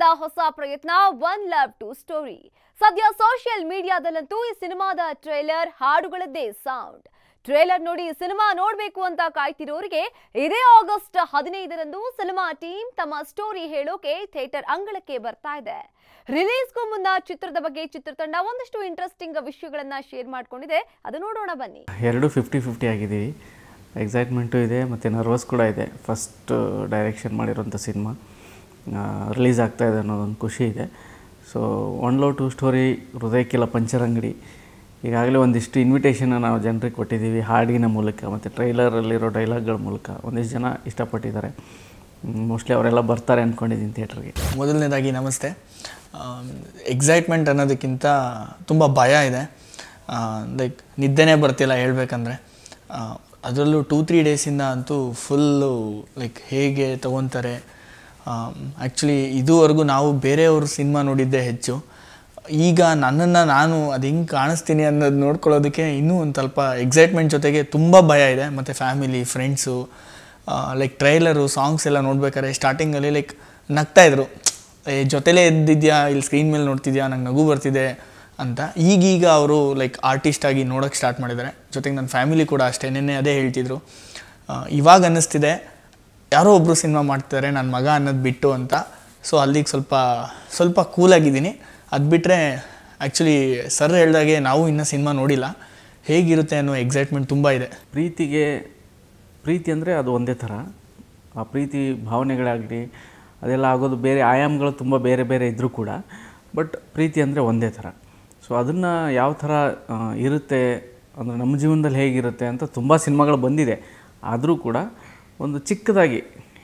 ಚಿತ್ರದ ಹೊಸ ಪ್ರಯತ್ನ ಒನ್ ಲವ್ 2 ಸ್ಟೋರಿ. ಸದ್ಯ ಸೋಷಿಯಲ್ ಮೀಡಿಯಾದಲ್ಲಂತೂ ಈ ಸಿನಿಮಾದ ಟ್ರೇಲರ್ ಹಾಡುಗಳದ್ದೇ ಸೌಂಡ್. ಟ್ರೇಲರ್ ನೋಡಿ ಸಿನಿಮಾ ನೋಡಬೇಕು ಅಂತ ಕಾಯ್ತಿರೋರಿಗೆ ಇದೇ ಆಗಸ್ಟ್ 15ರಂದು ಸಿನಿಮಾ ಟೀಮ್ ತಮ್ಮ ಸ್ಟೋರಿ ಹೇಳೋಕೆ ಥಿಯೇಟರ್ ಅಂಗಳಕ್ಕೆ ಬರ್ತಾ ಇದೆ. ರಿಲೀಸ್ಗೂ ಮುನ್ನ ಚಿತ್ರದ ಬಗ್ಗೆ ಚಿತ್ರತಂಡ ಒಂದಷ್ಟು ಇಂಟ್ರೆಸ್ಟಿಂಗ್ ವಿಷಯಗಳನ್ನ ಶೇರ್ ಮಾಡ್ಕೊಂಡಿದೆ, ಅದು ನೋಡೋಣ ಬನ್ನಿ. ಎರಡು 50-50 ಆಗಿದ್ದೀವಿ, ಎಕ್ಸೈಟ್ಮೆಂಟು ಇದೆ ಮತ್ತು ನರ್ವಸ್ ಕೂಡ ಇದೆ. ಫಸ್ಟ್ ಡೈರೆಕ್ಷನ್ ಮಾಡಿರೋಂಥ ಸಿನಿಮಾ ರಿಲೀಸ್ ಆಗ್ತಾ ಇದೆ ಅನ್ನೋದೊಂದು ಖುಷಿ ಇದೆ. ಸೊ ಒನ್ ಲವ್ 2 ಸ್ಟೋರಿ ಹೃದಯಕ್ಕೆಲ್ಲ ಪಂಚರಂಗಡಿ. ಈಗಾಗಲೇ ಒಂದಿಷ್ಟು ಇನ್ವಿಟೇಷನ್ನ ನಾವು ಜನರಿಗೆ ಕೊಟ್ಟಿದ್ದೀವಿ ಹಾಡಿನ ಮೂಲಕ ಮತ್ತು ಟ್ರೈಲರಲ್ಲಿರೋ ಡೈಲಾಗ್ಗಳ ಮೂಲಕ. ಒಂದಿಷ್ಟು ಜನ ಇಷ್ಟಪಟ್ಟಿದ್ದಾರೆ, ಮೋಸ್ಟ್ಲಿ ಅವರೆಲ್ಲ ಬರ್ತಾರೆ ಅಂದ್ಕೊಂಡಿದ್ದೀನಿ ಥಿಯೇಟ್ರಿಗೆ. ಮೊದಲನೇದಾಗಿ ನಮಸ್ತೆ. ಎಕ್ಸೈಟ್ಮೆಂಟ್ ಅನ್ನೋದಕ್ಕಿಂತ ತುಂಬ ಭಯ ಇದೆ. ಲೈಕ್ ನಿದ್ದೆನೇ ಬರ್ತಿಲ್ಲ ಹೇಳಬೇಕಂದ್ರೆ. ಅದರಲ್ಲೂ 2-3 ಡೇಸಿಂದ ಅಂತೂ ಫುಲ್ಲು ಲೈಕ್ ಹೇಗೆ ತೊಗೊತಾರೆ. ಆ್ಯಕ್ಚುಲಿ ಇದುವರೆಗೂ ನಾವು ಬೇರೆಯವ್ರ ಸಿನಿಮಾ ನೋಡಿದ್ದೇ ಹೆಚ್ಚು. ಈಗ ನನ್ನನ್ನು ನಾನು ಅದು ಹಿಂಗೆ ಕಾಣಿಸ್ತೀನಿ ಅನ್ನೋದು ನೋಡ್ಕೊಳ್ಳೋದಕ್ಕೆ ಇನ್ನೂ ಒಂದು ಸ್ವಲ್ಪ ಎಕ್ಸೈಟ್ಮೆಂಟ್ ಜೊತೆಗೆ ತುಂಬ ಭಯ ಇದೆ. ಮತ್ತು family, friends, like trailer, songs ಎಲ್ಲ ನೋಡ್ಬೇಕಾದ್ರೆ ಸ್ಟಾರ್ಟಿಂಗಲ್ಲಿ ಲೈಕ್ ನಗ್ತಾಯಿದ್ರು, ಜೊತೆಲೇ ಎದ್ದಿದ್ಯಾ, ಇಲ್ಲಿ ಸ್ಕ್ರೀನ್ ಮೇಲೆ ನೋಡ್ತಿದ್ಯಾ, ನಂಗೆ ನಗು ಬರ್ತಿದೆ ಅಂತ. ಈಗೀಗ ಅವರು ಲೈಕ್ ಆರ್ಟಿಸ್ಟಾಗಿ ನೋಡೋಕ್ಕೆ ಸ್ಟಾರ್ಟ್ ಮಾಡಿದ್ದಾರೆ. ಜೊತೆಗೆ ನನ್ನ ಫ್ಯಾಮಿಲಿ ಕೂಡ ಅಷ್ಟೇ ನಿನ್ನೆ ಅದೇ ಹೇಳ್ತಿದ್ರು, ಇವಾಗ ಅನ್ನಿಸ್ತಿದೆ ಯಾರೋ ಒಬ್ಬರು ಸಿನಿಮಾ ಮಾಡ್ತಿದ್ದಾರೆ ನನ್ನ ಮಗ ಅನ್ನೋದು ಬಿಟ್ಟು ಅಂತ. ಸೊ ಅಲ್ಲಿಗೆ ಸ್ವಲ್ಪ ಕೂಲಾಗಿದ್ದೀನಿ. ಅದು ಬಿಟ್ಟರೆ ಆ್ಯಕ್ಚುಲಿ ಸರ್ ಹೇಳಿದಾಗೆ ನಾವು ಇನ್ನೂ ಸಿನಿಮಾ ನೋಡಿಲ್ಲ, ಹೇಗಿರುತ್ತೆ ಅನ್ನೋ ಎಕ್ಸೈಟ್ಮೆಂಟ್ ತುಂಬ ಇದೆ. ಪ್ರೀತಿ ಅಂದರೆ ಅದು ಒಂದೇ ಥರ, ಆ ಪ್ರೀತಿ ಭಾವನೆಗಳಾಗಲಿ ಅದೆಲ್ಲ ಆಗೋದು ಬೇರೆ ಆಯಾಮಗಳು ತುಂಬ ಬೇರೆ ಬೇರೆ ಇದ್ದರೂ ಕೂಡ, ಬಟ್ ಪ್ರೀತಿ ಅಂದರೆ ಒಂದೇ ಥರ. ಸೊ ಅದನ್ನು ಯಾವ ಥರ ಇರುತ್ತೆ ಅಂದರೆ ನಮ್ಮ ಜೀವನದಲ್ಲಿ ಹೇಗಿರುತ್ತೆ ಅಂತ ತುಂಬ ಸಿನಿಮಾಗಳು ಬಂದಿದೆ. ಆದರೂ ಕೂಡ ಒಂದು ಚಿಕ್ಕದಾಗಿ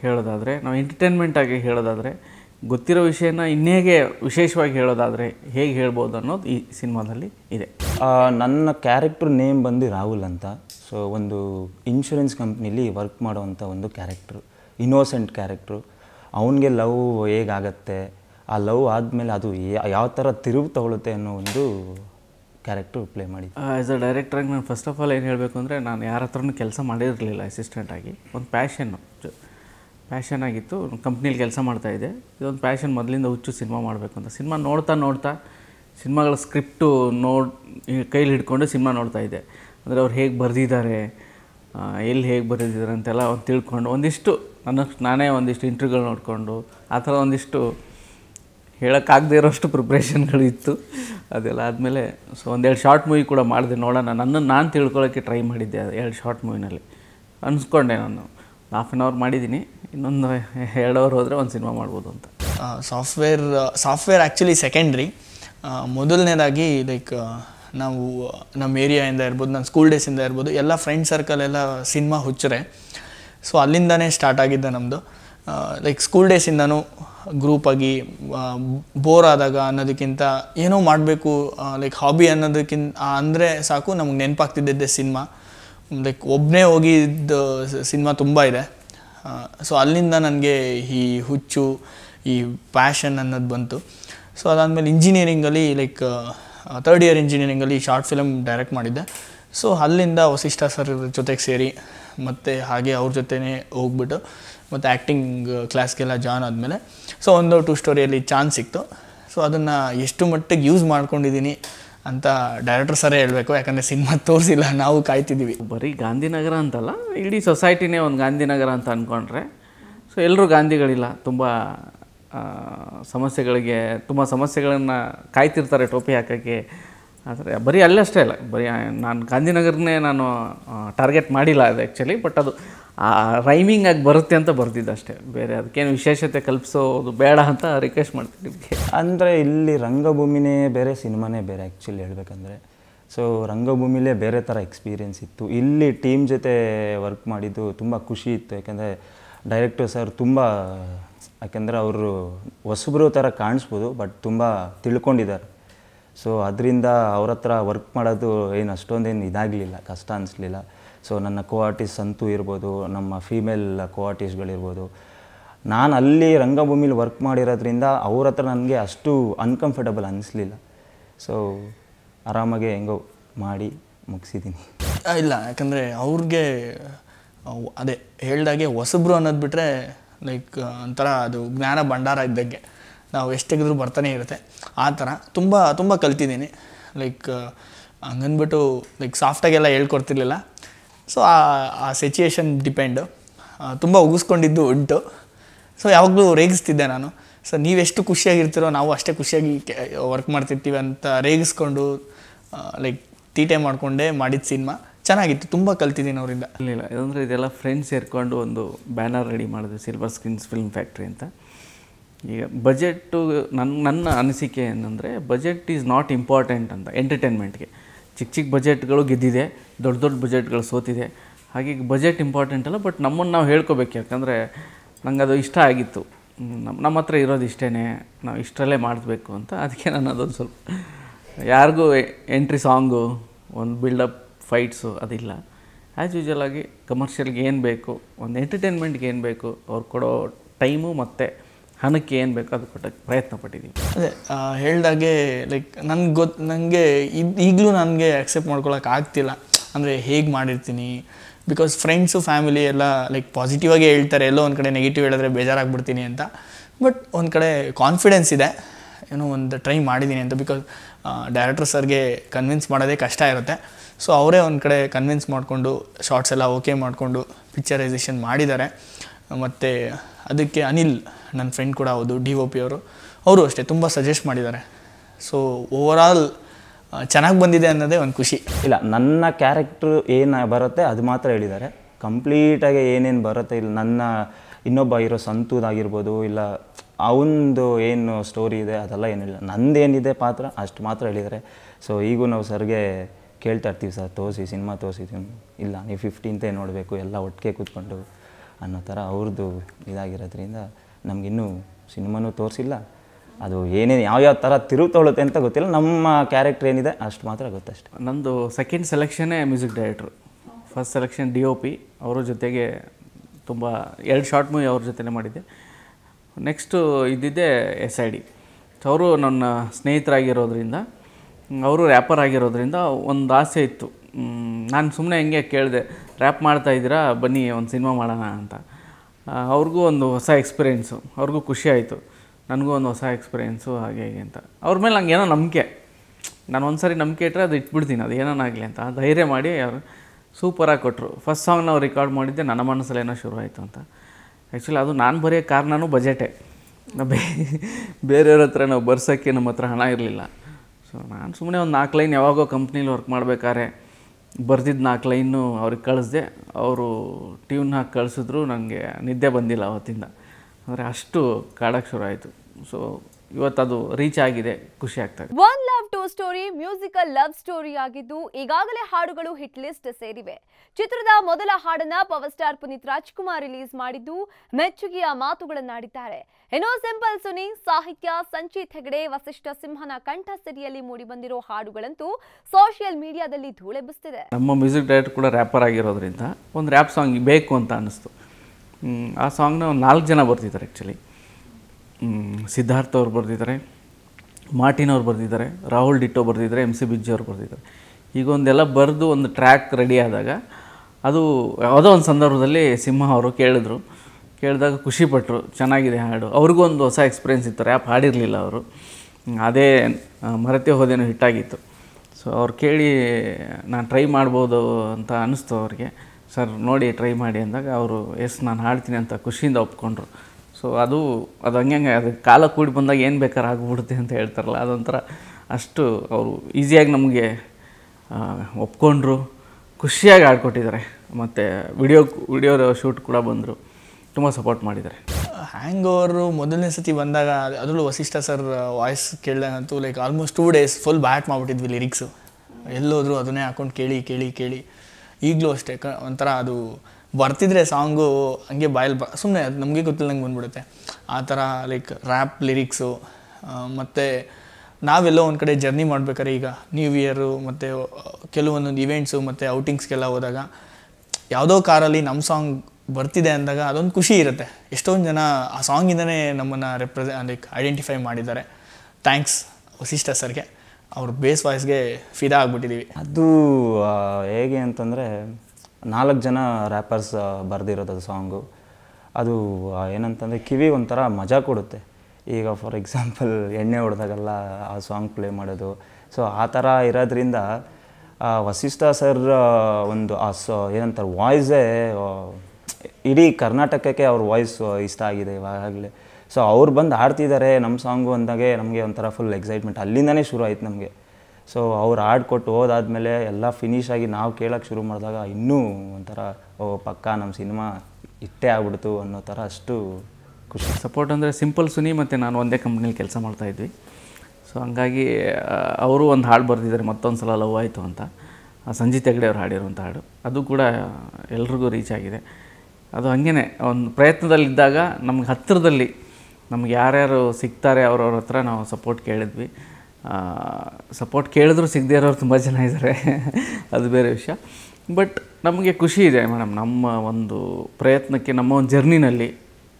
ಹೇಳೋದಾದರೆ, ನಾವು ಎಂಟರ್ಟೈನ್ಮೆಂಟಾಗಿ ಹೇಳೋದಾದರೆ, ಗೊತ್ತಿರೋ ವಿಷಯನ ಇನ್ನೇಗೆ ವಿಶೇಷವಾಗಿ ಹೇಳೋದಾದರೆ ಹೇಗೆ ಹೇಳ್ಬೋದು ಅನ್ನೋದು ಈ ಸಿನಿಮಾದಲ್ಲಿ ಇದೆ. ನನ್ನ ಕ್ಯಾರೆಕ್ಟರ್ ನೇಮ್ ಬಂದು ರಾಹುಲ್ ಅಂತ. ಸೊ ಒಂದು ಇನ್ಶೂರೆನ್ಸ್ ಕಂಪ್ನಿಲಿ ವರ್ಕ್ ಮಾಡೋವಂಥ ಒಂದು ಕ್ಯಾರೆಕ್ಟ್ರು, ಇನ್ನೋಸೆಂಟ್ ಕ್ಯಾರೆಕ್ಟ್ರು. ಅವನಿಗೆ ಲವ್ ಹೇಗಾಗತ್ತೆ, ಆ ಲವ್ ಆದಮೇಲೆ ಅದು ಯಾವ ಥರ ತಿರುವು ತಗೊಳುತ್ತೆ ಅನ್ನೋ ಒಂದು ಕ್ಯಾರೆಕ್ಟ್ರು ಪ್ಲೇ ಮಾಡಿ. ಆ್ಯಸ್ ಅ ಡೈರೆಕ್ಟ್ರಾಗಿ ನಾನು ಫಸ್ಟ್ ಆಫ್ ಆಲ್ ಏನು ಹೇಳಬೇಕು ಅಂದರೆ, ನಾನು ಯಾರ ಹತ್ರನೂ ಕೆಲಸ ಮಾಡಿರಲಿಲ್ಲ ಅಸಿಸ್ಟೆಂಟಾಗಿ. ಒಂದು ಪ್ಯಾಷನ್ ಆಗಿತ್ತು, ಕಂಪ್ನೀಲಿ ಕೆಲಸ ಮಾಡ್ತಾಯಿದ್ದೆ. ಇದೊಂದು ಪ್ಯಾಷನ್ ಮೊದಲಿಂದ ಹುಚ್ಚು, ಸಿನಿಮಾ ಮಾಡಬೇಕು ಅಂತ. ಸಿನಿಮಾ ನೋಡ್ತಾ ಸಿನಿಮಾಗಳ ಸ್ಕ್ರಿಪ್ಟು ಕೈಲಿ ಹಿಡ್ಕೊಂಡು ಸಿನಿಮಾ ನೋಡ್ತಾಯಿದ್ದೆ. ಅಂದರೆ ಅವ್ರು ಹೇಗೆ ಬರೆದಿದ್ದಾರೆ, ಹೇಗೆ ಬರೆದಿದ್ದಾರೆ ಅಂತೆಲ್ಲ ಅವ್ರು ತಿಳ್ಕೊಂಡು, ಒಂದಿಷ್ಟು ನಾನೇ ಒಂದಿಷ್ಟು ಇಂಟ್ರ್ಯೂಗಳು ನೋಡಿಕೊಂಡು ಆ ಥರ ಒಂದಿಷ್ಟು ಹೇಳೋಕ್ಕಾಗದೇ ಇರೋಷ್ಟು ಪ್ರಿಪ್ರೇಷನ್ಗಳಿತ್ತು. ಅದೆಲ್ಲ ಆದಮೇಲೆ ಸೊ ಒಂದೆರಡು ಶಾರ್ಟ್ ಮೂವಿ ಕೂಡ ಮಾಡಿದೆ, ನೋಡೋಣ ನಾನು ತಿಳ್ಕೊಳ್ಳೋಕ್ಕೆ ಟ್ರೈ ಮಾಡಿದ್ದೆ. ಅದು 2 ಶಾರ್ಟ್ ಮೂವಿನಲ್ಲಿ ಅನಿಸ್ಕೊಂಡೆ ನಾನು 1/2 ಅವರ್ ಮಾಡಿದ್ದೀನಿ, ಇನ್ನೊಂದು 2 ಅವರ್ ಹೋದರೆ ಒಂದು ಸಿನಿಮಾ ಮಾಡ್ಬೋದು ಅಂತ. Software actually secondary. ಮೊದಲನೇದಾಗಿ ಲೈಕ್ ನಾವು ನಮ್ಮ ಏರಿಯಾಯಿಂದ ಇರ್ಬೋದು, ನನ್ನ ಸ್ಕೂಲ್ ಡೇಸಿಂದ ಇರ್ಬೋದು, ಎಲ್ಲ ಫ್ರೆಂಡ್ ಸರ್ಕಲೆಲ್ಲ ಸಿನಿಮಾ ಹುಚ್ಚರೆ. ಸೊ ಅಲ್ಲಿಂದನೇ ಸ್ಟಾರ್ಟ್ ಆಗಿದ್ದೆ ನಮ್ಮದು. ಲೈಕ್ ಸ್ಕೂಲ್ ಡೇಸಿಂದನೂ ಗ್ರೂಪಾಗಿ ಬೋರ್ ಆದಾಗ ಅನ್ನೋದಕ್ಕಿಂತ ಏನೋ ಮಾಡಬೇಕು, ಲೈಕ್ ಹಾಬಿ ಅನ್ನೋದಕ್ಕಿಂತ ಅಂದರೆ ಸಾಕು ನಮ್ಗೆ ನೆನಪಾಗ್ತಿದ್ದೆ ಸಿನಿಮಾ. ಲೈಕ್ ಒಬ್ಬನೇ ಹೋಗಿದ್ದು ಸಿನಿಮಾ ತುಂಬ ಇದೆ. ಸೊ ಅಲ್ಲಿಂದ ನನಗೆ ಈ ಹುಚ್ಚು, ಈ ಪ್ಯಾಷನ್ ಅನ್ನೋದು ಬಂತು. ಸೊ ಅದಾದಮೇಲೆ ಇಂಜಿನಿಯರಿಂಗಲ್ಲಿ ಲೈಕ್ 3rd ಇಯರ್ ಇಂಜಿನಿಯರಿಂಗಲ್ಲಿ ಶಾರ್ಟ್ ಫಿಲಮ್ ಡೈರೆಕ್ಟ್ ಮಾಡಿದ್ದೆ. ಸೊ ಅಲ್ಲಿಂದ ವಸಿಷ್ಠ ಸರ್ ಜೊತೆಗೆ ಸೇರಿ ಮತ್ತು ಹಾಗೆ ಅವ್ರ ಜೊತೆನೇ ಹೋಗ್ಬಿಟ್ಟು ಮತ್ತು ಆ್ಯಕ್ಟಿಂಗ್ ಕ್ಲಾಸ್ಗೆಲ್ಲ ಜಾಯ್ನ್ ಆದಮೇಲೆ ಸೊ ಒಂದು 2 ಸ್ಟೋರಿಯಲ್ಲಿ ಚಾನ್ಸ್ ಸಿಕ್ತು. ಸೊ ಅದನ್ನು ಎಷ್ಟು ಮಟ್ಟಿಗೆ ಯೂಸ್ ಮಾಡ್ಕೊಂಡಿದ್ದೀನಿ ಅಂತ ಡೈರೆಕ್ಟರ್ ಸರೇ ಹೇಳಬೇಕು, ಯಾಕಂದರೆ ಸಿನಿಮಾ ತೋರಿಸಿಲ್ಲ, ನಾವು ಕಾಯ್ತಿದ್ದೀವಿ. ಬರೀ ಗಾಂಧಿನಗರ ಅಂತಲ್ಲ, ಇಡೀ ಸೊಸೈಟಿನೇ ಒಂದು ಗಾಂಧಿನಗರ ಅಂತ ಅಂದ್ಕೊಂಡ್ರೆ ಸೊ ಎಲ್ಲರೂ ಗಾಂಧಿಗಳಿಲ್ಲ, ತುಂಬ ಸಮಸ್ಯೆಗಳಿಗೆ, ತುಂಬ ಸಮಸ್ಯೆಗಳನ್ನು ಕಾಯ್ತಿರ್ತಾರೆ ಟೋಪಿ ಹಾಕೋಕ್ಕೆ. ಆದರೆ ಬರೀ ಅಲ್ಲಷ್ಟೇ ಇಲ್ಲ, ಬರೀ ನಾನು ಗಾಂಧಿನಗರನ್ನೇ ನಾನು ಟಾರ್ಗೆಟ್ ಮಾಡಿಲ್ಲ ಅದು ಆ್ಯಕ್ಚುಲಿ, ಬಟ್ ಅದು ರೈಮಿಂಗ್ ಆಗಿ ಬರುತ್ತೆ ಅಂತ ಬರ್ತಿದ್ದೆ ಅಷ್ಟೇ. ಬೇರೆ ಅದಕ್ಕೇನು ವಿಶೇಷತೆ ಕಲ್ಪಿಸೋದು ಬೇಡ ಅಂತ ರಿಕ್ವೆಸ್ಟ್ ಮಾಡ್ತೀನಿ ನಿಮಗೆ. ಅಂದರೆ ಇಲ್ಲಿ ರಂಗಭೂಮಿನೇ ಬೇರೆ, ಸಿನಿಮಾನೇ ಬೇರೆ ಆ್ಯಕ್ಚುಲಿ ಹೇಳಬೇಕಂದ್ರೆ. ಸೊ ರಂಗಭೂಮಿಲೇ ಬೇರೆ ಥರ ಎಕ್ಸ್ಪೀರಿಯೆನ್ಸ್ ಇತ್ತು. ಇಲ್ಲಿ ಟೀಮ್ ಜೊತೆ ವರ್ಕ್ ಮಾಡಿದ್ದು ತುಂಬ ಖುಷಿ ಇತ್ತು, ಯಾಕೆಂದರೆ ಡೈರೆಕ್ಟರ್ ಸರ್ ತುಂಬ, ಯಾಕೆಂದರೆ ಅವರು ಹೊಸಬ್ರು ಥರ ಕಾಣಿಸ್ಬೋದು, ಬಟ್ ತುಂಬ ತಿಳ್ಕೊಂಡಿದ್ದಾರೆ. ಸೊ ಅದರಿಂದ ಅವ್ರ ಹತ್ರ ವರ್ಕ್ ಮಾಡೋದು ಏನು ಅಷ್ಟೊಂದೇನು ಇದಾಗಲಿಲ್ಲ, ಕಷ್ಟ ಅನಿಸ್ಲಿಲ್ಲ. ಸೊ ನನ್ನ ಕೋ ಆರ್ಟಿಸ್ಟ್ ಅಂತೂ ಇರ್ಬೋದು, ನಮ್ಮ ಫೀಮೇಲ್ ಕೋ ಆರ್ಟಿಸ್ಟ್ಗಳಿರ್ಬೋದು, ನಾನು ಅಲ್ಲಿ ರಂಗಭೂಮಿಲಿ ವರ್ಕ್ ಮಾಡಿರೋದ್ರಿಂದ ಅವ್ರ ಹತ್ರ ನನಗೆ ಅಷ್ಟು ಅನ್ಕಂಫರ್ಟಬಲ್ ಅನ್ನಿಸ್ಲಿಲ್ಲ. ಸೊ ಆರಾಮಾಗೆ ಹೆಂಗೋ ಮಾಡಿ ಮುಗಿಸಿದ್ದೀನಿ. ಇಲ್ಲ, ಯಾಕಂದರೆ ಅವ್ರಿಗೆ ಅದೇ ಹೇಳ್ದಾಗೆ ಹೊಸಬ್ರು ಅನ್ನೋದು ಬಿಟ್ಟರೆ ಲೈಕ್ ಒಂಥರ ಅದು ಜ್ಞಾನ ಭಂಡಾರ ಇದ್ದಾಗೆ. ನಾವು ಎಷ್ಟು ತೆಗೆದರೂ ಬರ್ತಾನೆ ಇರುತ್ತೆ ಆ ತರ ತುಂಬಾ ತುಂಬಾ ಕಲ್ತಿದ್ದೀನಿ ಲೈಕ್ ಅಂಗನ್ಬಿಟ್ಟು ಲೈಕ್ ಸಾಫ್ಟ್ ಆಗಿಲ್ಲ ಹೇಳ್ಕೊರ್ತಿರಲಿಲ್ಲ ಸೋ ಆ ಸಿಚುಯೇಷನ್ ಡಿಪೆಂಡ್ ತುಂಬಾ ಉಗಿಸ್ಕೊಂಡಿದ್ದು ಉಂಟು ಸೋ ಯಾವಾಗಲೂ ರೇಗಿಸ್ತಿದ್ದೆ ನಾನು ಸೋ ನೀವು ಎಷ್ಟು ಖುಷಿಯಾಗಿ ಇರ್ತಿರೋ ನಾವು ಅಷ್ಟೇ ಖುಷಿಯಾಗಿ ವರ್ಕ್ ಮಾಡ್ತಿರ್ತೀವಿ ಅಂತ ರೇಗಿಸ್ಕೊಂಡು ಲೈಕ್ ಟೀಟೆ ಮಾಡ್ಕೊಂಡೆ ಮಾಡಿದ ಸಿನಿಮಾ ಚೆನ್ನಾಗಿತ್ತು ತುಂಬಾ ಕಲ್ತಿದ್ದೀನಿ ಅವರಿಂದ ಇಲ್ಲ ಅಂದ್ರೆ ಇದೆಲ್ಲ ಫ್ರೆಂಡ್ಸ್ ಸೇರ್ಕೊಂಡು ಒಂದು ಬ್ಯಾನರ್ ರೆಡಿ ಮಾಡಿದ್ವಿ ಸಿಲ್ವರ್ ಸ್ಕ್ರೀನ್ಸ್ ಫಿಲ್ಮ್ ಫ್ಯಾಕ್ಟರಿ ಅಂತ ಈಗ ಬಜೆಟ್ ನನ್ನ ಅನಿಸಿಕೆ ಏನಂದ್ರೆ ಬಜೆಟ್ ಈಸ್ ನಾಟ್ ಇಂಪಾರ್ಟೆಂಟ್ ಅಂತ ಎಂಟರ್ಟೈನ್ಮೆಂಟ್ಗೆ ಚಿಕ್ಕ ಚಿಕ್ಕ ಬಜೆಟ್ಗಳು ಗೆದ್ದಿದೆ ದೊಡ್ಡ ದೊಡ್ಡ ಬಜೆಟ್ಗಳು ಸೋತಿದೆ ಹಾಗೆ ಬಜೆಟ್ ಇಂಪಾರ್ಟೆಂಟ್ ಅಲ್ಲ ಬಟ್ ನಮ್ಮನ್ನು ನಾವು ಹೇಳ್ಕೋಬೇಕು ಯಾಕಂದರೆ ನಂಗೆ ಅದು ಇಷ್ಟ ಆಗಿತ್ತು ನಮ್ಮ ಹತ್ರ ಇರೋದು ಇಷ್ಟೇ ನಾವು ಇಷ್ಟರಲ್ಲೇ ಮಾಡಬೇಕು ಅಂತ ಅದಕ್ಕೆ ನಾನು ಅದೊಂದು ಸ್ವಲ್ಪ ಯಾರಿಗೂ ಎಂಟ್ರಿ ಸಾಂಗು ಒಂದು ಬಿಲ್ಡಪ್ ಫೈಟ್ಸು ಅದಿಲ್ಲ ಆ್ಯಸ್ ಯೂಶ್ವಲ್ ಆಗಿ ಕಮರ್ಷಿಯಲ್ಗೆ ಏನು ಬೇಕು ಒಂದು ಎಂಟರ್ಟೈನ್ಮೆಂಟ್ಗೆ ಏನು ಬೇಕು ಅವ್ರು ಕೊಡೋ ಟೈಮು ಮತ್ತು ಹಣಕ್ಕೆ ಏನು ಬೇಕು ಅದು ಕೊಟ್ಟಕ್ಕೆ ಪ್ರಯತ್ನ ಪಟ್ಟಿದ್ದೀವಿ ಅದೇ ಹೇಳಿದಾಗೆ ಲೈಕ್ ನನ್ಗೆ ನನಗೆ ಈಗಲೂ ನನಗೆ ಅಕ್ಸೆಪ್ಟ್ ಮಾಡ್ಕೊಳಕ್ಕೆ ಆಗ್ತಿಲ್ಲ ಅಂದರೆ ಹೇಗೆ ಮಾಡಿರ್ತೀನಿ ಬಿಕಾಸ್ ಫ್ರೆಂಡ್ಸು ಫ್ಯಾಮಿಲಿ ಎಲ್ಲ ಲೈಕ್ ಪಾಸಿಟಿವ್ ಆಗಿ ಹೇಳ್ತಾರೆ ಎಲ್ಲೋ ಒಂದು ಕಡೆ ನೆಗೆಟಿವ್ ಹೇಳಿದ್ರೆ ಬೇಜಾರಾಗ್ಬಿಡ್ತೀನಿ ಅಂತ ಬಟ್ ಒಂದು ಕಡೆ ಕಾನ್ಫಿಡೆನ್ಸ್ ಇದೆ ಏನೋ ಒಂದು ಟ್ರೈ ಮಾಡಿದ್ದೀನಿ ಅಂತ ಬಿಕಾಸ್ ಡೈರೆಕ್ಟರ್ ಸರ್ಗೆ ಕನ್ವಿನ್ಸ್ ಮಾಡೋದೇ ಕಷ್ಟ ಇರುತ್ತೆ ಸೊ ಅವರೇ ಒಂದು ಕಡೆ ಕನ್ವಿನ್ಸ್ ಮಾಡಿಕೊಂಡು ಶಾರ್ಟ್ಸ್ ಎಲ್ಲ ಓಕೆ ಮಾಡಿಕೊಂಡು ಪಿಕ್ಚರೈಸೇಷನ್ ಮಾಡಿದ್ದಾರೆ ಮತ್ತು ಅದಕ್ಕೆ ಅನಿಲ್ ನನ್ನ ಫ್ರೆಂಡ್ ಕೂಡ ಹೌದು ಡಿ ಒ ಪಿ ಅವರು ಅವರು ಅಷ್ಟೇ ತುಂಬ ಸಜೆಸ್ಟ್ ಮಾಡಿದ್ದಾರೆ ಸೊ ಓವರಾಲ್ ಚೆನ್ನಾಗಿ ಬಂದಿದೆ ಅನ್ನೋದೇ ಒಂದು ಖುಷಿ ಇಲ್ಲ ನನ್ನ ಕ್ಯಾರೆಕ್ಟ್ರು ಏನು ಬರುತ್ತೆ ಅದು ಮಾತ್ರ ಹೇಳಿದ್ದಾರೆ ಕಂಪ್ಲೀಟಾಗಿ ಏನೇನು ಬರುತ್ತೆ ಇಲ್ಲ ನನ್ನ ಇನ್ನೊಬ್ಬ ಇರೋ ಸಂತೂದಾಗಿರ್ಬೋದು ಇಲ್ಲ ಅವನದು ಏನು ಸ್ಟೋರಿ ಇದೆ ಅದೆಲ್ಲ ಏನಿಲ್ಲ ನಂದೇನಿದೆ ಪಾತ್ರ ಅಷ್ಟು ಮಾತ್ರ ಹೇಳಿದ್ದಾರೆ ಸೊ ಈಗೂ ನಾವು ಸರ್ಗೆ ಕೇಳ್ತಾ ಇರ್ತೀವಿ ಸರ್ ತೋರಿಸಿ ಸಿನಿಮಾ ತೋರಿಸಿದ್ವಿ ಇಲ್ಲ ನೀವು 15th ನೋಡಬೇಕು ಎಲ್ಲ ಒಟ್ಟಿಗೆ ಕೂತ್ಕೊಂಡು ಅನ್ನೋ ಥರ ಅವ್ರದ್ದು ಇದಾಗಿರೋದ್ರಿಂದ ನಮಗಿನ್ನೂ ಸಿನಿಮಾನೂ ತೋರಿಸಿಲ್ಲ ಅದು ಏನೇನು ಯಾವ್ಯಾವ ಥರ ತಿರುಗ್ತೊಳುತ್ತೆ ಅಂತ ಗೊತ್ತಿಲ್ಲ ನಮ್ಮ ಕ್ಯಾರೆಕ್ಟರ್ ಏನಿದೆ ಅಷ್ಟು ಮಾತ್ರ ಗೊತ್ತಷ್ಟೆ ನಮ್ಮದು ಸೆಕೆಂಡ್ ಸೆಲೆಕ್ಷನ್ನೇ music director first selection D O P ಅವರ ಜೊತೆಗೆ ತುಂಬ 2 ಶಾರ್ಟ್ ಮೂವಿ ಅವ್ರ ಜೊತೆನೇ ಮಾಡಿದ್ದೆ ನೆಕ್ಸ್ಟು ಇದ್ದಿದ್ದೆ ಎಸ್ ಐ ಡಿ ಅವರು ನನ್ನ ಸ್ನೇಹಿತರಾಗಿರೋದ್ರಿಂದ ಅವರು ರ್ಯಾಪರ್ ಆಗಿರೋದ್ರಿಂದ ಒಂದು ಆಸೆ ಇತ್ತು ನಾನು ಸುಮ್ಮನೆ ಹೆಂಗೆ ಕೇಳಿದೆ ರ್ಯಾಪ್ ಮಾಡ್ತಾಯಿದ್ದೀರಾ ಬನ್ನಿ ಒಂದು ಸಿನಿಮಾ ಮಾಡೋಣ ಅಂತ ಅವ್ರಿಗೂ ಒಂದು ಹೊಸ ಎಕ್ಸ್ಪೀರಿಯೆನ್ಸು ಅವ್ರಿಗೂ ಖುಷಿಯಾಯಿತು ನನಗೂ ಒಂದು ಹೊಸ ಎಕ್ಸ್ಪೀರಿಯೆನ್ಸು ಹಾಗೆ ಹೇಗೆ ಅಂತ ಅವ್ರ ಮೇಲೆ ನಂಗೆ ಏನೋ ನಂಬಿಕೆ ನಾನು ಒಂದು ಸಾರಿ ನಂಬಿಕೆ ಇಟ್ಟರೆ ಅದು ಇಟ್ಬಿಡ್ತೀನಿ ಅದು ಏನಾಗಲಿ ಅಂತ ಧೈರ್ಯ ಮಾಡಿ ಅವರು ಸೂಪರಾಗಿ ಕೊಟ್ಟರು ಫಸ್ಟ್ ಸಾಂಗ್ ನಾವು ರೆಕಾರ್ಡ್ ಮಾಡಿದ್ದೆ ನನ್ನ ಮನಸ್ಸಲ್ಲಿ ಏನೋ ಶುರುವಾಯಿತು ಅಂತ ಆ್ಯಕ್ಚುಲಿ ಅದು ನಾನು ಬರೆಯೋ ಕಾರಣವೂ ಬಜೆಟೇ ನಾವು ಬೇರೆಯವ್ರ ಹತ್ರ ನಾವು ಬರ್ಸೋಕ್ಕೆ ನಮ್ಮ ಹತ್ರ ಹಣ ಇರಲಿಲ್ಲ ಸೊ ನಾನು ಸುಮ್ಮನೆ ಒಂದು 4 ಲೈನ್ ಯಾವಾಗೋ ಕಂಪ್ನೀಲಿ ವರ್ಕ್ ಮಾಡಬೇಕಾದ್ರೆ ಬರೆದಿದ್ದು 4 ಲೈನು ಅವ್ರಿಗೆ ಕಳಿಸ್ದೆ ಅವರು ಟ್ಯೂನ್ ಹಾಕಿ ಕಳಿಸಿದ್ರು ನನಗೆ ನಿದ್ದೆ ಬಂದಿಲ್ಲ ಅವತ್ತಿಂದ ಅಂದರೆ ಅಷ್ಟು ಕಾಡಕ್ಕೆ ಶುರು ಆಯಿತು ಸೊ ಇವತ್ತದು ರೀಚ್ ಆಗಿದೆ ಖುಷಿ ಆಗ್ತದೆ one love 2 story musical love story ಆಗಿದ್ದು ಈಗಾಗಲೇ ಹಾಡುಗಳು ಹಿಟ್ ಲಿಸ್ಟ್ ಸೇರಿವೆ ಚಿತ್ರದ ಮೊದಲ ಹಾಡನ್ನ power star Puneeth Rajkumar release ಮಾಡಿದ್ದು ಮೆಚ್ಚುಗೆಯ ಮಾತುಗಳನ್ನಾಡಿದ್ದಾರೆ ಏನೋ ಸಿಂಪಲ್ ಸುನಿ ಸಾಹಿತ್ಯ ಸಂಚಿತ್ ಹೆಗಡೆ ವಸಿಷ್ಠ ಸಿಂಹನ ಕಂಠಸಿರಿಯಲ್ಲಿ ಮೂಡಿ ಬಂದಿರೋ ಹಾಡುಗಳಂತೂ ಸೋಷಿಯಲ್ ಮೀಡಿಯಾದಲ್ಲಿ ಧೂಳೆಬ್ಬಿಸ್ತಿದೆ ನಮ್ಮ ಮ್ಯೂಸಿಕ್ ಡೈರೆಕ್ಟರ್ ಕೂಡ ರ್ಯಾಪರ್ ಆಗಿರೋದ್ರಿಂದ ಒಂದು ರ್ಯಾಪ್ ಸಾಂಗ್ ಬೇಕು ಅಂತ ಅನಿಸ್ತು ಆ ಸಾಂಗ್ನ ಒಂದು 4 ಜನ ಬರ್ತಿದ್ದಾರೆ ಆ್ಯಕ್ಚುಲಿ ಸಿದ್ಧಾರ್ಥ ಅವ್ರು ಬರೆದಿದ್ದಾರೆ ಮಾರ್ಟಿನ್ ಅವ್ರು ಬರೆದಿದ್ದಾರೆ ರಾಹುಲ್ ಡಿಟ್ಟೋ ಬರೆದಿದ್ದಾರೆ ಎಮ್ ಸಿ ಬಿಜ್ಜಿ ಅವ್ರು ಬರೆದಿದ್ದಾರೆ ಈಗ ಒಂದೆಲ್ಲ ಬರೆದು ಒಂದು ಟ್ರ್ಯಾಕ್ ರೆಡಿ ಆದಾಗ ಅದು ಯಾವುದೋ ಒಂದು ಸಂದರ್ಭದಲ್ಲಿ ಸಿಂಹ ಅವರು ಕೇಳಿದಾಗ ಖುಷಿಪಟ್ಟರು ಚೆನ್ನಾಗಿದೆ ಹಾಡು ಅವ್ರಿಗೂ ಒಂದು ಹೊಸ ಎಕ್ಸ್ಪೀರಿಯೆನ್ಸ್ ಇತ್ತು ರ್ಯಾಪ್ ಹಾಡಿರಲಿಲ್ಲ ಅವರು ಅದೇ ಮರೆತೇ ಹೋದೇನೋ ಹಿಟ್ಟಾಗಿತ್ತು ಸೊ ಅವ್ರು ಕೇಳಿ ನಾನು ಟ್ರೈ ಮಾಡ್ಬೋದು ಅಂತ ಅನ್ನಿಸ್ತು ಅವ್ರಿಗೆ ಸರ್ ನೋಡಿ ಟ್ರೈ ಮಾಡಿ ಅಂದಾಗ ಅವರು ಎಸ್ ನಾನು ಹಾಡ್ತೀನಿ ಅಂತ ಖುಷಿಯಿಂದ ಒಪ್ಕೊಂಡ್ರು ಸೊ ಅದು ಹಂಗೆ ಅದು ಕಾಲ ಕೂಡಿ ಬಂದಾಗ ಏನು ಬೇಕಾದ್ರೂ ಆಗಿಬಿಡುತ್ತೆ ಅಂತ ಹೇಳ್ತಾರಲ್ಲ ಅದೊಂಥರ ಅಷ್ಟು ಅವರು ಈಸಿಯಾಗಿ ನಮಗೆ ಒಪ್ಕೊಂಡ್ರು ಖುಷಿಯಾಗಿ ಆಡ್ಕೊಟ್ಟಿದ್ದಾರೆ ಮತ್ತು ವಿಡಿಯೋ ಶೂಟ್ ಕೂಡ ಬಂದರು ತುಂಬ ಸಪೋರ್ಟ್ ಮಾಡಿದ್ದಾರೆ ಹ್ಯಾಂಗ್ ಓವರು ಮೊದಲನೇ ಸತಿ ಬಂದಾಗ ಅದರಲ್ಲೂ ವಸಿಷ್ಠ ಸರ್ ವಾಯ್ಸ್ ಕೇಳಿದಾಗಂತೂ like almost 2 days full bat ಮಾಡಿಬಿಟ್ಟಿದ್ವಿ ಲಿರಿಕ್ಸು ಎಲ್ಲೋದ್ರು ಅದನ್ನೇ ಹಾಕೊಂಡು ಕೇಳಿ ಕೇಳಿ ಕೇಳಿ ಈಗಲೂ ಅಷ್ಟೇ ಒಂಥರ ಅದು ಬರ್ತಿದ್ರೆ ಸಾಂಗು ಹಂಗೆ ಬಾಯಲ್ಲಿ ಸುಮ್ಮನೆ ಅದು ನಮಗೆ ಗೊತ್ತಿಲ್ಲದಂಗೆ ಬಂದ್ಬಿಡುತ್ತೆ ಆ ಥರ ಲೈಕ್ ರ್ಯಾಪ್ ಲಿರಿಕ್ಸು ಮತ್ತು ನಾವೆಲ್ಲೋ ಒಂದು ಕಡೆ ಜರ್ನಿ ಮಾಡ್ಬೇಕಾದ್ರೆ ಈಗ ನ್ಯೂ ಇಯರು ಮತ್ತು ಕೆಲವೊಂದೊಂದು ಇವೆಂಟ್ಸು ಮತ್ತು ಔಟಿಂಗ್ಸ್ಗೆಲ್ಲ ಹೋದಾಗ ಯಾವುದೋ ಕಾರಲ್ಲಿ ನಮ್ಮ ಸಾಂಗ್ ಬರ್ತಿದೆ ಅಂದಾಗ ಅದೊಂದು ಖುಷಿ ಇರುತ್ತೆ ಎಷ್ಟೊಂದು ಜನ ಆ ಸಾಂಗಿಂದನೇ ನಮ್ಮನ್ನು ಲೈಕ್ ಐಡೆಂಟಿಫೈ ಮಾಡಿದ್ದಾರೆ ಥ್ಯಾಂಕ್ಸ್ ವಸಿಷ್ಠ ಸರ್ಗೆ ಅವ್ರ ಬೇಸ್ ವಾಯ್ಸ್ಗೆ ಫಿದಾ ಆಗಿಬಿಟ್ಟಿದ್ದೀವಿ ಅದು ಹೇಗೆ ಅಂತಂದರೆ 4 ಜನ ರ್ಯಾಪರ್ಸ್ ಬರೆದಿರೋದು ಅದು ಸಾಂಗು ಅದು ಏನಂತಂದರೆ ಕಿವಿ ಒಂಥರ ಮಜಾ ಕೊಡುತ್ತೆ ಈಗ ಫಾರ್ ಎಕ್ಸಾಂಪಲ್ ಎಣ್ಣೆ ಹೊಡೆದಾಗೆಲ್ಲ ಆ ಸಾಂಗ್ ಪ್ಲೇ ಮಾಡೋದು. ಸೊ ಆ ಥರ ಇರೋದ್ರಿಂದ ವಸಿಷ್ಠ ಸರ್ ಒಂದು ಆ ಏನಂತಾರೆ ವಾಯ್ಸೇ ಇಡೀ ಕರ್ನಾಟಕಕ್ಕೆ ಅವ್ರ ವಾಯ್ಸ್ ಇಷ್ಟ ಆಗಿದೆ ಇವಾಗಲೇ. ಸೊ ಅವ್ರು ಬಂದು ಹಾಡ್ತಿದ್ದಾರೆ ನಮ್ಮ ಸಾಂಗು ಅಂದಾಗೆ ನಮಗೆ ಒಂಥರ ಫುಲ್ ಎಕ್ಸೈಟ್ಮೆಂಟ್ ಅಲ್ಲಿಂದನೇ ಶುರು ಆಯ್ತು ನಮಗೆ. ಸೊ ಅವ್ರು ಹಾಡ್ಕೊಟ್ಟು ಹೋದಾದಮೇಲೆ ಎಲ್ಲ ಫಿನಿಷ್ ಆಗಿ ನಾವು ಕೇಳೋಕ್ಕೆ ಶುರು ಮಾಡಿದಾಗ ಇನ್ನೂ ಒಂಥರ ಓ ಪಕ್ಕ ನಮ್ಮ ಸಿನಿಮಾ ಇಟ್ಟೇ ಆಗ್ಬಿಡ್ತು ಅನ್ನೋ ಥರ ಅಷ್ಟು ಖುಷಿ. ಸಪೋರ್ಟ್ ಅಂದರೆ ಸಿಂಪಲ್ ಸುನಿ ಮತ್ತು ನಾನು ಒಂದೇ ಕಂಪ್ನಿಯಲ್ಲಿ ಕೆಲಸ ಮಾಡ್ತಾಯಿದ್ವಿ. ಸೊ ಹಂಗಾಗಿ ಅವರು ಒಂದು ಹಾಡು ಬರೆದಿದ್ದಾರೆ ಮತ್ತೊಂದು ಸಲ ಲವ್ ಆಯಿತು ಅಂತ, ಸಂಜಿತ್ ಹೆಗ್ಡೆ ಅವ್ರು ಹಾಡಿರುವಂಥ ಹಾಡು. ಅದು ಕೂಡ ಎಲ್ರಿಗೂ ರೀಚ್ ಆಗಿದೆ. ಅದು ಹಾಗೇ ಒಂದು ಪ್ರಯತ್ನದಲ್ಲಿದ್ದಾಗ ನಮ್ಗೆ ಹತ್ತಿರದಲ್ಲಿ ನಮ್ಗೆ ಯಾರ್ಯಾರು ಸಿಗ್ತಾರೆ ಅವ್ರವ್ರ ಹತ್ರ ನಾವು ಸಪೋರ್ಟ್ ಕೇಳಿದ್ವಿ. ಸಪೋರ್ಟ್ ಕೇಳಿದ್ರು ಸಿಗದೆ ಇರೋರು ತುಂಬ ಜನ ಇದ್ದಾರೆ, ಅದು ಬೇರೆ ವಿಷಯ. ಬಟ್ ನಮಗೆ ಖುಷಿ ಇದೆ ಮೇಡಮ್, ನಮ್ಮ ಒಂದು ಪ್ರಯತ್ನಕ್ಕೆ ನಮ್ಮ ಒಂದು ಜರ್ನಿನಲ್ಲಿ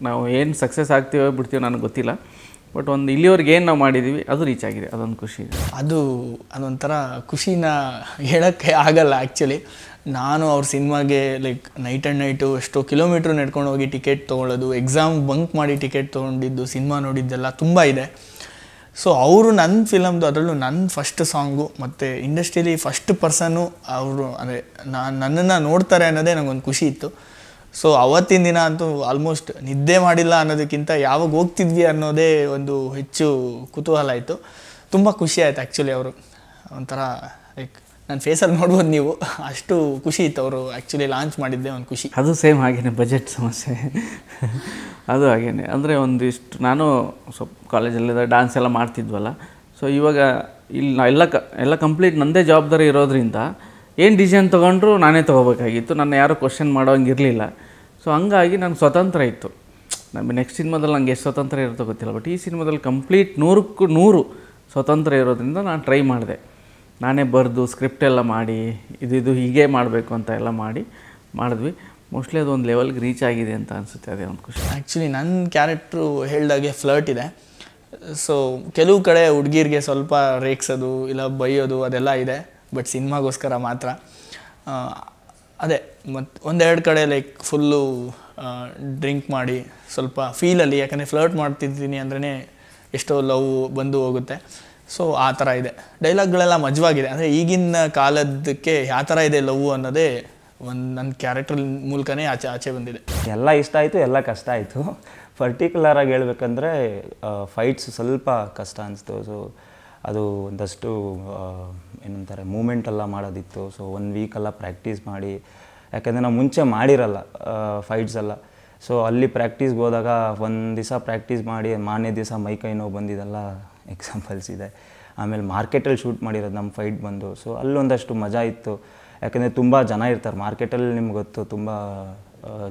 ನಾವು ಏನು ಸಕ್ಸಸ್ ಆಗ್ತೀವೋ ಬಿಡ್ತೀವೋ ನನಗೆ ಗೊತ್ತಿಲ್ಲ, ಬಟ್ ಒಂದು ಇಲ್ಲಿವರೆಗೆ ಏನು ನಾವು ಮಾಡಿದ್ದೀವಿ ಅದು ರೀಚ್ ಆಗಿದೆ, ಅದೊಂದು ಖುಷಿ ಇದೆ. ಅದೊಂಥರ ಖುಷಿನ ಹೇಳೋಕ್ಕೆ ಆಗಲ್ಲ. ಆ್ಯಕ್ಚುಲಿ ನಾನು ಅವ್ರ ಸಿನಿಮಾಗೆ ಲೈಕ್ ನೈಟ್ ಆ್ಯಂಡ್ ನೈಟು ಎಷ್ಟೋ ಕಿಲೋಮೀಟ್ರ್ ನಡ್ಕೊಂಡು ಹೋಗಿ ಟಿಕೆಟ್ ತೊಗೊಳ್ಳೋದು, ಎಕ್ಸಾಮ್ ಬಂಕ್ ಮಾಡಿ ಟಿಕೆಟ್ ತೊಗೊಂಡಿದ್ದು, ಸಿನಿಮಾ ನೋಡಿದ್ದೆಲ್ಲ ತುಂಬ ಇದೆ. ಸೊ ಅವರು ನನ್ನ ಫಿಲಮ್ದು, ಅದರಲ್ಲೂ ನನ್ನ ಫಸ್ಟ್ ಸಾಂಗು ಮತ್ತು ಇಂಡಸ್ಟ್ರೀಲಿ ಫಸ್ಟ್ ಪರ್ಸನ್ನು ಅವರು, ಅಂದರೆ ನನ್ನನ್ನು ನೋಡ್ತಾರೆ ಅನ್ನೋದೇ ನನಗೊಂದು ಖುಷಿ ಇತ್ತು. ಸೊ ಅವತ್ತಿನ ದಿನ ಅಂತೂ ಆಲ್ಮೋಸ್ಟ್ ನಿದ್ದೆ ಮಾಡಿಲ್ಲ ಅನ್ನೋದಕ್ಕಿಂತ ಯಾವಾಗ ಹೋಗ್ತಿದ್ವಿ ಅನ್ನೋದೇ ಒಂದು ಹೆಚ್ಚು ಕುತೂಹಲ ಆಯಿತು. ತುಂಬ ಖುಷಿ ಆಯಿತು ಆ್ಯಕ್ಚುಲಿ. ಅವರು ಒಂಥರ ಲೈಕ್ ನನ್ನ ಫೇಸಲ್ಲಿ ನೋಡ್ಬೋದು ನೀವು, ಅಷ್ಟು ಖುಷಿ ಇತ್ತು ಅವರು ಆ್ಯಕ್ಚುಲಿ ಲಾಂಚ್ ಮಾಡಿದ್ದೆ, ಒಂದು ಖುಷಿ. ಅದು ಸೇಮ್ ಹಾಗೇ ಬಜೆಟ್ ಸಮಸ್ಯೆ, ಅದು ಹಾಗೇ ಅಂದರೆ ಒಂದಿಷ್ಟು ನಾನು ಸ್ವಲ್ಪ ಕಾಲೇಜಲ್ಲಿದ್ದ ಡ್ಯಾನ್ಸ್ ಎಲ್ಲ ಮಾಡ್ತಿದ್ವಲ್ಲ. ಸೊ ಇವಾಗ ಇಲ್ಲಿ ಎಲ್ಲ ಕಂಪ್ಲೀಟ್ ನನ್ನದೇ ಜವಾಬ್ದಾರಿ ಇರೋದ್ರಿಂದ ಏನು ಡಿಸಿಷನ್ ತೊಗೊಂಡ್ರು ನಾನೇ ತೊಗೋಬೇಕಾಗಿತ್ತು, ನನ್ನ ಯಾರೂ ಕ್ವಶನ್ ಮಾಡೋಂಗಿರಲಿಲ್ಲ. ಸೊ ಹಂಗಾಗಿ ನನಗೆ ಸ್ವತಂತ್ರ ಇತ್ತು. ನಮ್ಮ ನೆಕ್ಸ್ಟ್ ಸಿನಿಮಾದಲ್ಲಿ ನನಗೆ ಎಷ್ಟು ಸ್ವತಂತ್ರ ಇರುತ್ತೋ ಗೊತ್ತಿಲ್ಲ, ಬಟ್ ಈ ಸಿನಿಮಾದಲ್ಲಿ ಕಂಪ್ಲೀಟ್ 100% ಸ್ವತಂತ್ರ ಇರೋದ್ರಿಂದ ನಾನು ಟ್ರೈ ಮಾಡಿದೆ. ನಾನೇ ಬರೆದು ಸ್ಕ್ರಿಪ್ಟೆಲ್ಲ ಮಾಡಿ ಇದು ಹೀಗೆ ಮಾಡಬೇಕು ಅಂತ ಎಲ್ಲ ಮಾಡಿದ್ವಿ. ಮೋಸ್ಟ್ಲಿ ಅದು ಒಂದು ಲೆವೆಲ್ಗೆ ರೀಚ್ ಆಗಿದೆ ಅಂತ ಅನಿಸುತ್ತೆ, ಅದೇ ಒಂದು ಖುಷಿ. ಆ್ಯಕ್ಚುಲಿ ನನ್ನ ಕ್ಯಾರೆಕ್ಟ್ರು ಹೇಳಿದಾಗೆ ಫ್ಲರ್ಟ್ ಇದೆ. ಸೊ ಕೆಲವು ಕಡೆ ಹುಡುಗಿರಿಗೆ ಸ್ವಲ್ಪ ರೇಗ್ಸೋದು ಇಲ್ಲ ಬೈಯೋದು ಅದೆಲ್ಲ ಇದೆ, ಬಟ್ ಸಿನಿಮಾಗೋಸ್ಕರ ಮಾತ್ರ. ಅದೇ ಮತ್ತು ಒಂದೆರಡು ಕಡೆ ಲೈಕ್ ಫುಲ್ಲು ಡ್ರಿಂಕ್ ಮಾಡಿ ಸ್ವಲ್ಪ ಫೀಲಲ್ಲಿ, ಯಾಕಂದರೆ ಫ್ಲರ್ಟ್ ಮಾಡ್ತಿದ್ದೀನಿ ಅಂದ್ರೇ ಎಷ್ಟೋ ಲವ್ ಬಂದು ಹೋಗುತ್ತೆ. ಸೊ ಆ ಥರ ಇದೆ. ಡೈಲಾಗ್ಗಳೆಲ್ಲ ಮಜವಾಗಿದೆ, ಅಂದರೆ ಈಗಿನ ಕಾಲದಕ್ಕೆ ಯಾವ ಥರ ಇದೆ ಲವ್ ಅನ್ನೋದೇ ಒಂದು ನನ್ನ ಕ್ಯಾರೆಕ್ಟರ್ ಮೂಲಕನೇ ಆಚೆ ಬಂದಿದೆ. ಎಲ್ಲ ಇಷ್ಟ ಆಯಿತು, ಎಲ್ಲ ಕಷ್ಟ ಆಯಿತು. ಪರ್ಟಿಕ್ಯುಲರಾಗಿ ಹೇಳ್ಬೇಕಂದ್ರೆ ಫೈಟ್ಸ್ ಸ್ವಲ್ಪ ಕಷ್ಟ ಅನಿಸ್ತು. ಸೊ ಅದು ಒಂದಷ್ಟು ಏನಂತಾರೆ ಮೂಮೆಂಟೆಲ್ಲ ಮಾಡೋದಿತ್ತು. ಸೊ ಒಂದು ವೀಕೆಲ್ಲ ಪ್ರಾಕ್ಟೀಸ್ ಮಾಡಿ, ಯಾಕಂದರೆ ನಾವು ಮುಂಚೆ ಮಾಡಿರಲ್ಲ ಫೈಟ್ಸ್ ಎಲ್ಲ. ಸೊ ಅಲ್ಲಿ ಪ್ರಾಕ್ಟೀಸ್ಗೆ ಹೋದಾಗ ಒಂದು ದಿವಸ ಪ್ರಾಕ್ಟೀಸ್ ಮಾಡಿ ಮಾರನೇ ದಿವಸ ಮೈಕೈ ನೋವು ಬಂದಿದ್ದೆಲ್ಲ ಎಕ್ಸಾಂಪಲ್ಸ್ ಇದೆ. ಆಮೇಲೆ ಮಾರ್ಕೆಟಲ್ಲಿ ಶೂಟ್ ಮಾಡಿರೋದು ನಮ್ಮ ಫೈಟ್ ಬಂದು. ಸೊ ಅಲ್ಲೊಂದಷ್ಟು ಮಜಾ ಇತ್ತು, ಯಾಕೆಂದರೆ ತುಂಬ ಜನ ಇರ್ತಾರೆ ಮಾರ್ಕೆಟಲ್ಲಿ, ನಿಮ್ಗೆ ಗೊತ್ತು ತುಂಬ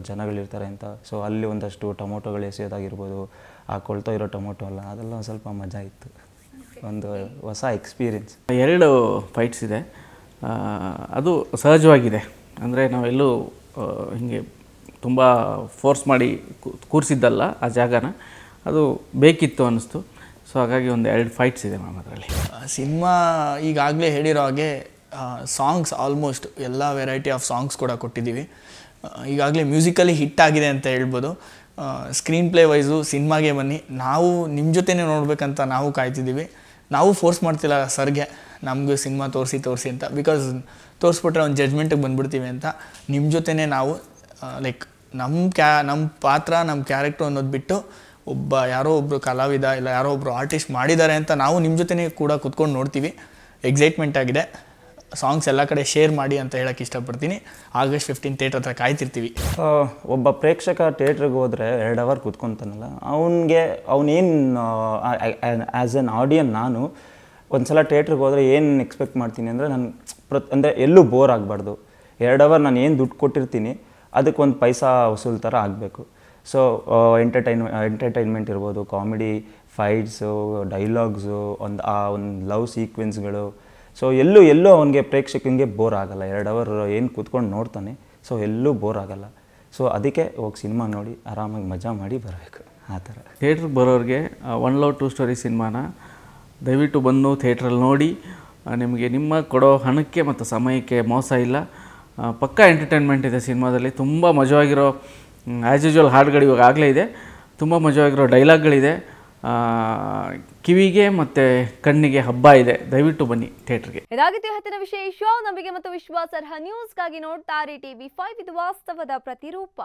ಜನಗಳಿರ್ತಾರೆ ಅಂತ. ಸೊ ಅಲ್ಲಿ ಒಂದಷ್ಟು ಟೊಮೊಟೊಗಳು ಎಸೆಯೋದಾಗಿರ್ಬೋದು, ಹಾಕ್ಕೊಳ್ತಾ ಇರೋ ಟೊಮೊಟೊ ಅಲ್ಲ, ಅದೆಲ್ಲ ಒಂದು ಸ್ವಲ್ಪ ಮಜಾ ಇತ್ತು, ಒಂದು ಹೊಸ ಎಕ್ಸ್ಪೀರಿಯೆನ್ಸ್. 2 ಫೈಟ್ಸ್ ಇದೆ, ಅದು ಸಹಜವಾಗಿದೆ. ಅಂದರೆ ನಾವೆಲ್ಲೂ ಹೀಗೆ ತುಂಬ ಫೋರ್ಸ್ ಮಾಡಿ ಕೂರಿಸಿದ್ದಲ್ಲ ಆ ಜಾಗನ, ಅದು ಬೇಕಿತ್ತು ಅನ್ನಿಸ್ತು. ಸೊ ಹಾಗಾಗಿ 2 ಫೈಟ್ಸ್ ಇದೆ ಮ್ಯಾಮ್ ಅದರಲ್ಲಿ. ಸಿನಿಮಾ ಈಗಾಗಲೇ ಹೇಳಿರೋ ಹಾಗೆ ಸಾಂಗ್ಸ್ ಆಲ್ಮೋಸ್ಟ್ ಎಲ್ಲ ವೆರೈಟಿ ಆಫ್ ಸಾಂಗ್ಸ್ ಕೂಡ ಕೊಟ್ಟಿದ್ದೀವಿ. ಈಗಾಗಲೇ ಮ್ಯೂಸಿಕಲಿ ಹಿಟ್ ಆಗಿದೆ ಅಂತ ಹೇಳ್ಬೋದು. ಸ್ಕ್ರೀನ್ ಪ್ಲೇ ವೈಸು ಸಿನಿಮಾಗೆ ಬನ್ನಿ, ನಾವು ನಿಮ್ಮ ಜೊತೆನೇ ನೋಡಬೇಕಂತ ನಾವು ಕಾಯ್ತಿದ್ದೀವಿ. ನಾವು ಫೋರ್ಸ್ ಮಾಡ್ತಿಲ್ಲ ಸರ್ಗೆ ನಮಗೂ ಸಿನಿಮಾ ತೋರಿಸಿ ತೋರಿಸಿ ಅಂತ, ಬಿಕಾಸ್ ತೋರಿಸ್ಬಿಟ್ರೆ ಒಂದು ಜಡ್ಜ್ಮೆಂಟಿಗೆ ಬಂದುಬಿಡ್ತೀವಿ ಅಂತ. ನಿಮ್ಮ ಜೊತೆನೇ ನಾವು ಲೈಕ್ ನಮ್ಮ ಪಾತ್ರ, ನಮ್ಮ ಕ್ಯಾರೆಕ್ಟ್ರು ಅನ್ನೋದು ಬಿಟ್ಟು ಒಬ್ಬ ಯಾರೋ ಒಬ್ಬರು ಕಲಾವಿದ ಇಲ್ಲ ಯಾರೋ ಒಬ್ಬರು ಆರ್ಟಿಸ್ಟ್ ಮಾಡಿದ್ದಾರೆ ಅಂತ ನಾವು ನಿಮ್ಮ ಜೊತೆನೇ ಕೂಡ ಕೂತ್ಕೊಂಡು ನೋಡ್ತೀವಿ. ಎಕ್ಸೈಟ್ಮೆಂಟ್ ಆಗಿದೆ. ಸಾಂಗ್ಸ್ ಎಲ್ಲ ಕಡೆ ಶೇರ್ ಮಾಡಿ ಅಂತ ಹೇಳೋಕ್ಕೆ ಇಷ್ಟಪಡ್ತೀನಿ. ಆಗಸ್ಟ್ 15 ಥಿಯೇಟರ್ ಹತ್ರ ಕಾಯ್ತಿರ್ತೀವಿ. ಒಬ್ಬ ಪ್ರೇಕ್ಷಕ ಥಿಯೇಟ್ರಿಗೆ ಹೋದರೆ 2 ಅವರ್ ಕೂತ್ಕೊತಾನಲ್ಲ, ಅವನೇನು ಆ್ಯಸ್ ಎನ್ ಆಡಿಯನ್ ನಾನು ಒಂದು ಸಲ ಥಿಯೇಟ್ರಿಗೆ ಹೋದರೆ ಏನು ಎಕ್ಸ್ಪೆಕ್ಟ್ ಮಾಡ್ತೀನಿ ಅಂದರೆ, ನಾನು ಅಂದರೆ ಎಲ್ಲೂ ಬೋರ್ ಆಗಬಾರ್ದು. 2 ಅವರ್ ನಾನು ಏನು ದುಡ್ಡು ಕೊಟ್ಟಿರ್ತೀನಿ ಅದಕ್ಕೊಂದು ಪೈಸಾ ವಸೂಲ್ ಥರ ಆಗಬೇಕು. ಸೊ ಎಂಟರ್ಟೈನ್ಮೆಂಟ್ ಇರ್ಬೋದು, ಕಾಮಿಡಿ, ಫೈಟ್ಸು, ಡೈಲಾಗ್ಸು, ಒಂದು ಲವ್ ಸೀಕ್ವೆನ್ಸ್ಗಳು. ಸೊ ಎಲ್ಲೂ ಅವನಿಗೆ ಪ್ರೇಕ್ಷಕನಿಗೆ ಬೋರ್ ಆಗಲ್ಲ. 2 ಅವರ್ ಏನು ಕೂತ್ಕೊಂಡು ನೋಡ್ತಾನೆ, ಸೊ ಎಲ್ಲೂ ಬೋರ್ ಆಗಲ್ಲ. ಸೊ ಅದಕ್ಕೆ ಹೋಗಿ ಸಿನಿಮಾ ನೋಡಿ ಆರಾಮಾಗಿ ಮಜಾ ಮಾಡಿ ಬರಬೇಕು, ಆ ಥರ. ಥಿಯೇಟ್ರಿಗೆ ಬರೋರಿಗೆ ಒನ್ ಲವ್ 2 ಸ್ಟೋರಿ ಸಿನಿಮಾನ ದಯವಿಟ್ಟು ಬಂದು ಥಿಯೇಟ್ರಲ್ಲಿ ನೋಡಿ. ನಿಮಗೆ ನಿಮ್ಮ ಕೊಡೋ ಹಣಕ್ಕೆ ಮತ್ತು ಸಮಯಕ್ಕೆ ಮೋಸ ಇಲ್ಲ. ಪಕ್ಕಾ ಎಂಟರ್ಟೈನ್ಮೆಂಟ್ ಇದೆ ಸಿನಿಮಾದಲ್ಲಿ. ತುಂಬ ಮಜವಾಗಿರೋ ಆ್ಯಸ್ ಯೂಶ್ವಲ್ ಹಾಡುಗಳು ಇವಾಗಲೇ ಇದೆ, ತುಂಬ ಮಜವಾಗಿರೋ ಡೈಲಾಗ್ಗಳಿದೆ. ಕಿವಿಗೆ ಮತ್ತೆ ಕಣ್ಣಿಗೆ ಹಬ್ಬ ಇದೆ ದಯವಿಟ್ಟು ಬನ್ನಿ ಥಿಯೇಟರ್ಗೆ ಇದಾಗಿತ್ತು ಇವತ್ತಿನ ವಿಶೇಷ ನಂಬಿಕೆ ಮತ್ತು ವಿಶ್ವಾಸಾರ್ಹ ನ್ಯೂಸ್ ಗಾಗಿ ನೋಡ್ತಾರೆ ಟಿವಿ 5 ಇದು ವಾಸ್ತವದ ಪ್ರತಿರೂಪ.